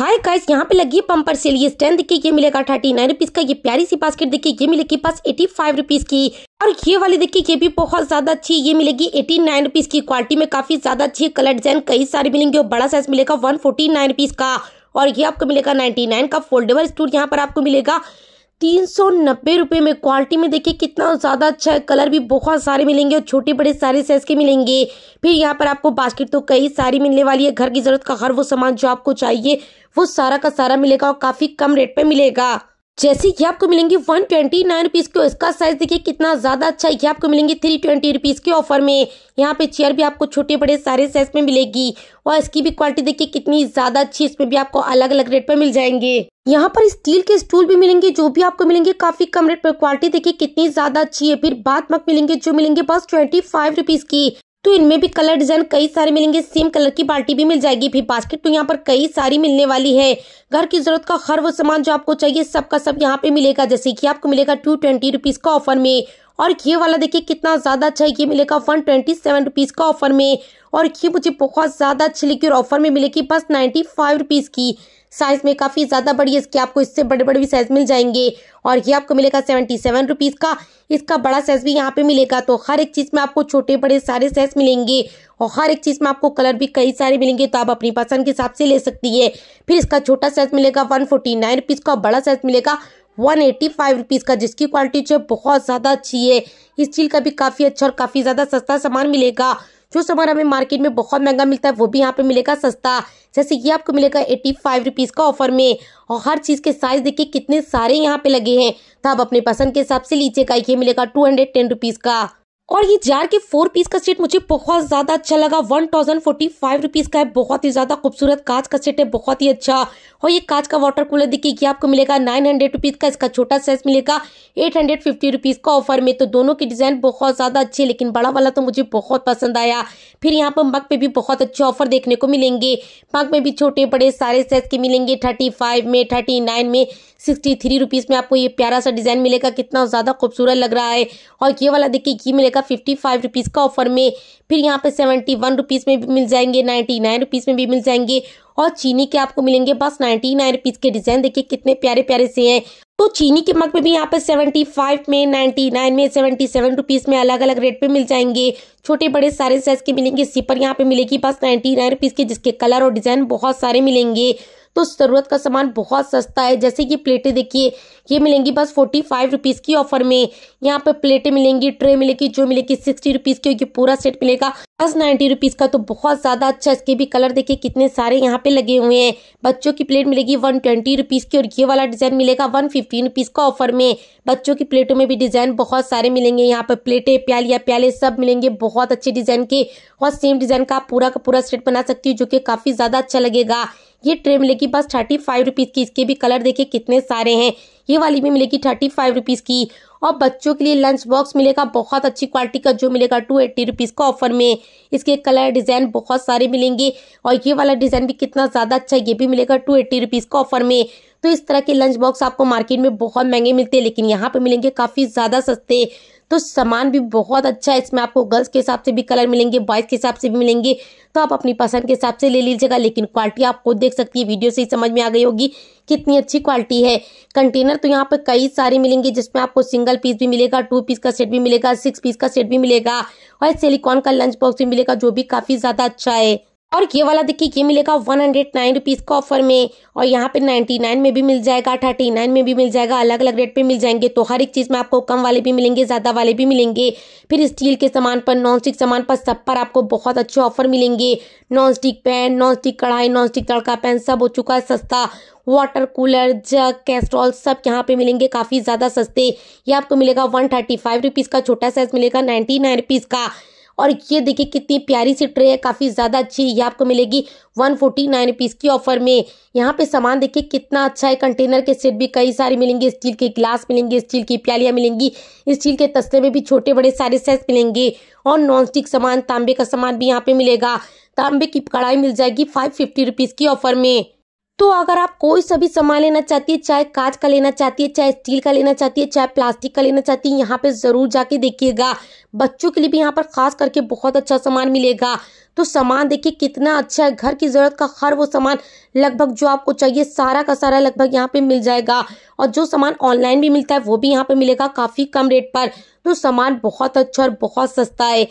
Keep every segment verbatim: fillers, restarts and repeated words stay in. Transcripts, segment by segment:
Hi guys, यहाँ पे लगी है पंपर सेल। ये स्टैंड देखिए, ये मिलेगा थर्टी नाइन रुपीज का। ये प्यारी सी बास्केट देखिए, ये मिलेगी पास एटी फाइव रुपीज की। और ये वाली देखिए, ये भी बहुत ज्यादा अच्छी, ये मिलेगी एटी नाइन रुपीज की। क्वालिटी में काफी ज्यादा अच्छी है, कलर डिजाइन कई सारे मिलेंगे और बड़ा साइज मिलेगा वन फोर्टी नाइन रुपीज का। और ये आपको मिलेगा नाइन्टी नाइन का। फोल्डेबल स्टूल यहाँ पर आपको मिलेगा तीन सौ नब्बे रुपए में। क्वालिटी में देखिए कितना ज़्यादा अच्छा है, कलर भी बहुत सारे मिलेंगे और छोटे बड़े सारे साइज के मिलेंगे। फिर यहाँ पर आपको बास्केट तो कई सारी मिलने वाली है, घर की ज़रूरत का हर वो सामान जो आपको चाहिए वो सारा का सारा मिलेगा और काफ़ी कम रेट पे मिलेगा। जैसे कि आपको मिलेंगी वन ट्वेंटी नाइन रुपीज़ के। इसका साइज देखिए कितना ज़्यादा अच्छा है, ये आपको मिलेंगी थ्री ट्वेंटी रुपीज़ के ऑफर में। यहाँ पे चेयर भी आपको छोटे बड़े सारे साइज में मिलेगी और इसकी भी क्वालिटी देखिए कितनी ज़्यादा अच्छी, इसमें भी आपको अलग अलग रेट पर मिल जाएंगे। यहाँ पर स्टील के स्टूल भी मिलेंगे, जो भी आपको मिलेंगे काफी कम रेट पर। क्वालिटी देखिए कितनी ज्यादा अच्छी है। फिर बाथ मग मिलेंगे, जो मिलेंगे बस ट्वेंटी फाइव रुपीज की। तो इनमें भी कलर डिजाइन कई सारे मिलेंगे, सेम कलर की बाल्टी भी मिल जाएगी। फिर बास्केट तो यहाँ पर कई सारी मिलने वाली है, घर की जरूरत का हर वो सामान जो आपको चाहिए सबका सब, सब यहाँ पे मिलेगा। जैसे की आपको मिलेगा टू ट्वेंटी रुपीज का ऑफर में। और ये वाला देखिए कितना ज़्यादा अच्छा है, ये मिलेगा वन ट्वेंटी सेवन रुपीज़ का ऑफर में। और ये मुझे बहुत ज़्यादा अच्छी लगी और ऑफर में मिलेगी बस नाइन्टी फाइव रुपीज़ की। साइज़ में काफ़ी ज़्यादा बड़ी है, इसके आपको इससे बड़े बड़े भी साइज़ मिल जाएंगे। और ये आपको मिलेगा सेवेंटी सेवन रुपीज़ का, इसका बड़ा साइज़ भी यहाँ पे मिलेगा। तो हर एक चीज़ में आपको छोटे बड़े सारे साइज़ मिलेंगे और हर एक चीज़ में आपको कलर भी कई सारे मिलेंगे, तो आप अपनी पसंद के हिसाब से ले सकती है। फिर इसका छोटा साइज़ मिलेगा वन फोर्टी नाइन रुपीज़ का, बड़ा साइज़ मिलेगा वन एटी फाइव रुपीज़ का, जिसकी क्वालिटी जो बहुत ज़्यादा अच्छी है। इस चीज़ का भी काफ़ी अच्छा और काफ़ी ज़्यादा सस्ता सामान मिलेगा। जो सामान हमें मार्केट में बहुत महंगा मिलता है वो भी यहाँ पे मिलेगा सस्ता। जैसे ये आपको मिलेगा एटी फाइव रुपीज़ का ऑफर में। और हर चीज़ के साइज़ देखिए कितने सारे यहाँ पे लगे हैं, तो आप अपने पसंद के हिसाब से लीजिएगा। ये मिलेगा टू हंड्रेड टेन रुपीज़ का। और ये जार के फोर पीस का सेट मुझे बहुत ज़्यादा अच्छा लगा, one thousand forty five rupees का है। बहुत ही ज़्यादा खूबसूरत कांच का सेट है, बहुत ही अच्छा। और ये कांच का वाटर कूलर देखिए, ये आपको मिलेगा नाइन हंड्रेड रुपीज़ का, इसका छोटा साइज मिलेगा एट हंड्रेड फिफ्टी रुपीज़ का ऑफर में। तो दोनों के डिज़ाइन बहुत ज़्यादा अच्छे, लेकिन बड़ा वाला तो मुझे बहुत पसंद आया। फिर यहाँ पर मग पे भी बहुत अच्छे ऑफर देखने को मिलेंगे। मग में भी छोटे बड़े सारे साइज के मिलेंगे, थर्टी फाइव में, थर्टी नाइन में, सिक्सटी थ्री रुपीज़ में आपको ये प्यारा सा डिज़ाइन मिलेगा। कितना ज़्यादा खूबसूरत लग रहा है। और ये वाला देखिए, ये मिलेगा फिफ्टी फाइव रुपीज का ऑफर में। फिर यहाँ पे सेवेंटी वन रुपीज में भी मिल जाएंगे, नाइन्टी नाइन रुपीज में भी मिल जाएंगे। और चीनी के आपको मिलेंगे बस नाइन्टी नाइन रुपीज के। डिजाइन देखिए कितने प्यारे प्यारे से हैं। तो चीनी के मग में भी यहाँ पे सेवेंटी फाइव में, नाइन्टी नाइन में, सेवेंटी सेवन रुपीज में अलग अलग रेट पे मिल जाएंगे। छोटे बड़े सारे साइज के मिलेंगे। सिपर यहाँ पे मिलेगी बस नाइन्टी नाइन रुपीज के, जिसके कलर और डिजाइन बहुत सारे मिलेंगे। तो जरूरत का सामान बहुत सस्ता है। जैसे कि प्लेटें देखिए, ये मिलेंगी बस फोर्टी फाइव रुपीज़ की ऑफर में। यहाँ पे प्लेटें मिलेंगी, ट्रे मिलेगी, जो मिलेगी सिक्सटी रुपीज़ की। ये पूरा सेट मिलेगा बस नाइन्टी रुपीज़ का, तो बहुत ज़्यादा अच्छा। इसके भी कलर देखिए कितने सारे यहाँ पे लगे हुए हैं। बच्चों की प्लेट मिलेगी वन ट्वेंटी रुपीज़ की और ये वाला डिज़ाइन मिलेगा वन फिफ्टीन रुपीज़ का ऑफर में। बच्चों की प्लेटों में भी डिज़ाइन बहुत सारे मिलेंगे। यहाँ पर प्लेटें, प्यालियाँ, प्याले सब मिलेंगे बहुत अच्छे डिज़ाइन के। और सेम डिज़ाइन का पूरा का पूरा सेट बना सकती हूँ, जो कि काफ़ी ज़्यादा अच्छा लगेगा। ये ट्रे मिलेगी बस थर्टी फाइव रुपीज़ की। इसके भी कलर देखिए कितने सारे हैं। ये वाली भी मिलेगी थर्टी फाइव रुपीज़ की। और बच्चों के लिए लंच बॉक्स मिलेगा बहुत अच्छी क्वालिटी का, जो मिलेगा टू एट्टी रुपीज़ का ऑफर में। इसके कलर डिज़ाइन बहुत सारे मिलेंगे। और ये वाला डिज़ाइन भी कितना ज़्यादा अच्छा है, ये भी मिलेगा टू एट्टी रुपीज़ का ऑफर में। तो इस तरह के लंच बॉक्स आपको मार्केट में बहुत महंगे मिलते हैं, लेकिन यहाँ पर मिलेंगे काफ़ी ज़्यादा सस्ते। तो सामान भी बहुत अच्छा है। इसमें आपको गर्ल्स के हिसाब से भी कलर मिलेंगे, बॉयज़ के हिसाब से भी मिलेंगे, तो आप अपनी पसंद के हिसाब से ले लीजिएगा। लेकिन क्वालिटी आप खुद देख सकती है, वीडियो से ही समझ में आ गई होगी कितनी अच्छी क्वालिटी है। कंटेनर तो यहाँ पर कई सारे मिलेंगे, जिसमें आपको सिंगल पीस भी मिलेगा, टू पीस का सेट भी मिलेगा, सिक्स पीस का सेट भी मिलेगा और सिलिकॉन का लंच बॉक्स भी मिलेगा, जो भी काफ़ी ज़्यादा अच्छा है। और ये वाला देखिए, ये मिलेगा वन हंड्रेड नाइन रुपीज़ का ऑफर में। और यहाँ पे नाइन्टी नाइन में भी मिल जाएगा, थर्टी नाइन में भी मिल जाएगा, अलग अलग रेट पे मिल जाएंगे। तो हर एक चीज़ में आपको कम वाले भी मिलेंगे, ज़्यादा वाले भी मिलेंगे। फिर स्टील के सामान पर, नॉन स्टिक सामान पर, सब पर आपको बहुत अच्छे ऑफर मिलेंगे। Non stick pan, non stick कढ़ाई, नॉन स्टिक तड़का पैन सब हो चुका है सस्ता। वाटर कूलर, जग, कैस्ट्रॉल सब यहाँ पे मिलेंगे काफ़ी ज़्यादा सस्ते। ये आपको मिलेगा वन थर्टी फाइव रुपीज़ का, छोटा साइज मिलेगा नाइन्टी नाइन रुपीज़ का। और ये देखिए कितनी प्यारी सी ट्रे है, काफ़ी ज़्यादा अच्छी। ये आपको मिलेगी वन फोर्टी नाइन रुपीज़ की ऑफर में। यहाँ पे सामान देखिए कितना अच्छा है। कंटेनर के सेट भी कई सारे मिलेंगे, स्टील के ग्लास मिलेंगे, स्टील की प्यालियाँ मिलेंगी, स्टील के तस्ते में भी छोटे बड़े सारे साइज मिलेंगे। और नॉनस्टिक सामान, तांबे का सामान भी यहाँ पे मिलेगा। तांबे की कढ़ाई मिल जाएगी फाइव फिफ्टी रुपीज़ की ऑफर में। तो अगर आप कोई सभी सामान लेना चाहती है, चाहे कांच का लेना चाहती है, चाहे स्टील का लेना चाहती है, चाहे प्लास्टिक का लेना चाहती है, यहाँ पे ज़रूर जाके देखिएगा। बच्चों के लिए भी यहाँ पर खास करके बहुत अच्छा सामान मिलेगा। तो सामान देखिए कितना अच्छा है। घर की ज़रूरत का हर वो सामान लगभग जो आपको चाहिए सारा का सारा लगभग यहाँ पे मिल जाएगा। और जो सामान ऑनलाइन भी मिलता है वो भी यहाँ पे मिलेगा काफ़ी कम रेट पर। तो सामान बहुत अच्छा और बहुत सस्ता है।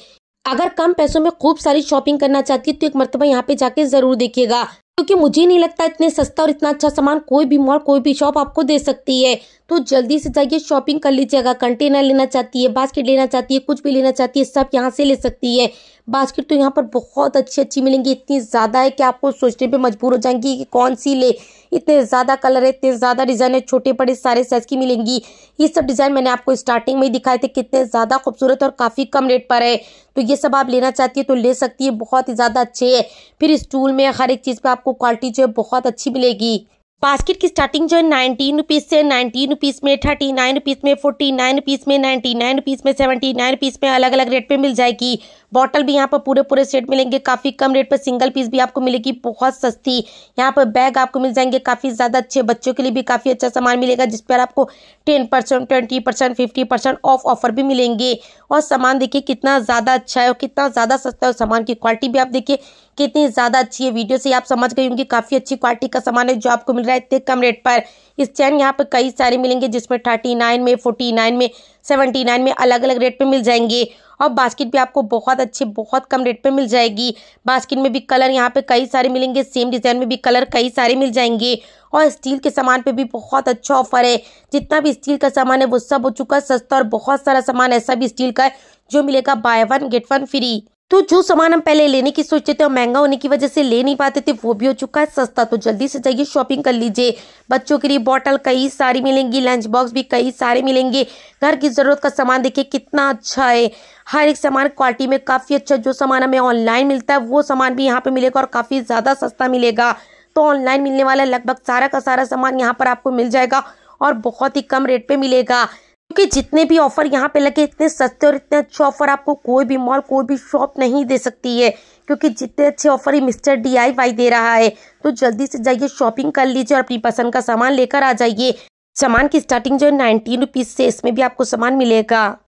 अगर कम पैसों में खूब सारी शॉपिंग करना चाहती है तो एक मरतबा यहाँ पे जाके ज़रूर देखिएगा, क्योंकि मुझे नहीं लगता इतने सस्ता और इतना अच्छा सामान कोई भी मॉल कोई भी शॉप आपको दे सकती है। तो जल्दी से जाइए शॉपिंग कर लीजिएगा। कंटेनर लेना चाहती है, बास्केट लेना चाहती है, कुछ भी लेना चाहती है सब यहाँ से ले सकती है। बास्केट तो यहाँ पर बहुत अच्छी अच्छी मिलेंगी, इतनी ज़्यादा है कि आपको सोचने पे मजबूर हो जाएंगी कि कौन सी ले। इतने ज़्यादा कलर है, इतने ज़्यादा डिज़ाइन है, छोटे बड़े सारे साइज की मिलेंगी। ये सब डिज़ाइन मैंने आपको स्टार्टिंग में ही दिखाए थे कितने ज़्यादा खूबसूरत और काफ़ी कम रेट पर है। तो ये सब आप लेना चाहती है तो ले सकती है, बहुत ही ज़्यादा अच्छे है। फिर स्टूल में हर एक चीज़ पर आपको क्वालिटी जो है बहुत अच्छी मिलेगी। बास्केट की स्टार्टिंग जो है नाइनटीन रुपीज़ से, नाइनटीन रुपीज़ में, थर्टी नाइन रुपीज़ में, फोर्टी नाइन रुपीज़ में, नाइन्टी नाइन रुपीज़ में, सेवेंटी नाइन रुपीज़ में अलग अलग रेट पे मिल जाएगी। बॉटल भी यहाँ पर पूरे पूरे सेट मिलेंगे काफ़ी कम रेट पर। सिंगल पीस भी आपको मिलेगी बहुत सस्ती। यहाँ पर बैग आपको मिल जाएंगे काफ़ी ज़्यादा अच्छे। बच्चों के लिए भी काफ़ी अच्छा सामान मिलेगा जिस पर आपको ten percent twenty percent fifty percent off offer भी मिलेंगे। और सामान देखिए कितना ज़्यादा अच्छा है और कितना ज़्यादा सस्ता है। सामान की क्वालिटी भी आप देखिए कितनी ज़्यादा अच्छी है। वीडियो से आप समझ गई होंगी काफ़ी अच्छी क्वालिटी का सामान है जो आपको मिल रहा है इतने कम रेट पर। इस चैन यहाँ पर कई सारे मिलेंगे जिसमें थर्टी नाइन में, फोर्टी नाइन में, सेवेंटी नाइन में अलग अलग रेट पे मिल जाएंगे। और बास्केट भी आपको बहुत अच्छे बहुत कम रेट पे मिल जाएगी। बास्केट में भी कलर यहाँ पे कई सारे मिलेंगे, सेम डिज़ाइन में भी कलर कई सारे मिल जाएंगे। और स्टील के सामान पे भी बहुत अच्छा ऑफर है। जितना भी स्टील का सामान है वो सब हो चुका है सस्ता, और बहुत सारा सामान ऐसा भी स्टील का है जो मिलेगा buy one get one free. तो जो सामान हम पहले लेने की सोचते थे और महंगा होने की वजह से ले नहीं पाते थे वो भी हो चुका है सस्ता। तो जल्दी से जाइए शॉपिंग कर लीजिए। बच्चों के लिए बॉटल कई सारी मिलेंगी, लंच बॉक्स भी कई सारे मिलेंगे। घर की ज़रूरत का सामान देखिए कितना अच्छा है। हर एक सामान क्वालिटी में काफ़ी अच्छा। जो सामान हमें ऑनलाइन मिलता है वो सामान भी यहाँ पर मिलेगा और काफ़ी ज़्यादा सस्ता मिलेगा। तो ऑनलाइन मिलने वाला लगभग सारा का सारा सामान यहाँ पर आपको मिल जाएगा और बहुत ही कम रेट पर मिलेगा, क्योंकि जितने भी ऑफर यहाँ पे लगे इतने सस्ते और इतने अच्छे ऑफर आपको कोई भी मॉल कोई भी शॉप नहीं दे सकती है, क्योंकि जितने अच्छे ऑफर ही मिस्टर डी आई वाई दे रहा है। तो जल्दी से जाइए शॉपिंग कर लीजिए और अपनी पसंद का सामान लेकर आ जाइए। सामान की स्टार्टिंग जो है नाइनटीन रुपीज़ से, इसमें भी आपको सामान मिलेगा।